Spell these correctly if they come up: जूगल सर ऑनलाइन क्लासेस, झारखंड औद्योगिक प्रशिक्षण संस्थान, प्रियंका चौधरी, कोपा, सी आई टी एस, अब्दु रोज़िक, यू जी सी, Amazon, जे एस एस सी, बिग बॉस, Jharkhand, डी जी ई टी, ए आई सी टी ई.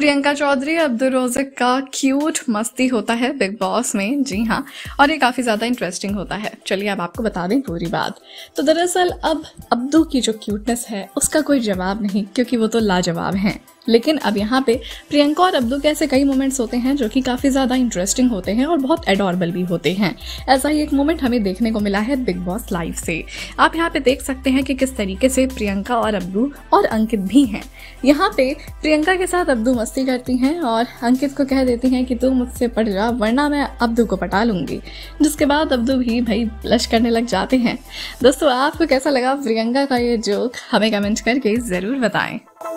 प्रियंका चौधरी अब्दु रोज़िक का क्यूट मस्ती होता है बिग बॉस में। जी हाँ, और ये काफ़ी ज़्यादा इंटरेस्टिंग होता है। चलिए अब आपको बता दें पूरी बात। तो दरअसल अब अब्दू की जो क्यूटनेस है उसका कोई जवाब नहीं, क्योंकि वो तो लाजवाब हैं। लेकिन अब यहाँ पे प्रियंका और अब्दू के ऐसे कई मोमेंट्स होते हैं जो कि काफ़ी ज़्यादा इंटरेस्टिंग होते हैं और बहुत एडोरेबल भी होते हैं। ऐसा ही एक मोमेंट हमें देखने को मिला है बिग बॉस लाइव से। आप यहाँ पे देख सकते हैं कि किस तरीके से प्रियंका और अब्दू और अंकित भी हैं। यहाँ पे प्रियंका के साथ अब्दू मस्ती करती हैं और अंकित को कह देती हैं कि तू मुझसे पट जा वरना मैं अब्दू को पटा लूँगी, जिसके बाद अब्दू भी भाई ब्लश करने लग जाते हैं। दोस्तों, आपको कैसा लगा प्रियंका का ये जोक, हमें कमेंट करके ज़रूर बताएँ।